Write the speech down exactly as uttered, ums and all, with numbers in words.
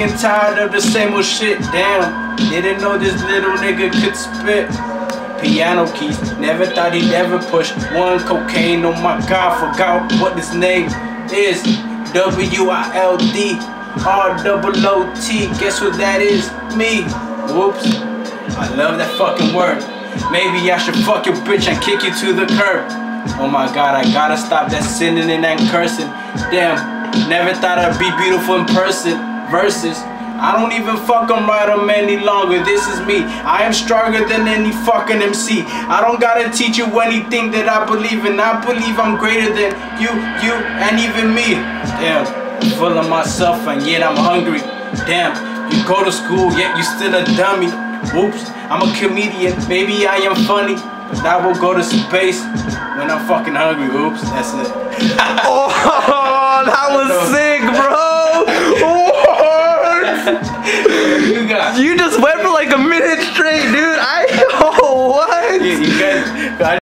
and tired of the same old shit. Damn, didn't know this little nigga could spit. Piano keys, never thought he'd ever push one. Cocaine, oh my god, forgot what his name is. W I L D R O O T, guess what that is? Me. Whoops, I love that fucking word. Maybe I should fuck your bitch and kick you to the curb. Oh my god, I gotta stop that sinning and that cursing. Damn, never thought I'd be beautiful in person. Versus, I don't even fuck 'em right or any longer. This is me. I am stronger than any fucking M C. I don't gotta teach you anything that I believe in. I believe I'm greater than you, you, and even me. Damn, I'm full of myself and yet I'm hungry. Damn, you go to school yet you still a dummy. Whoops, I'm a comedian. Maybe I am funny, but I will go to space when I'm fucking hungry. Oops, that's it. Oh, that was sick, bro. You just went for like a minute straight, dude. I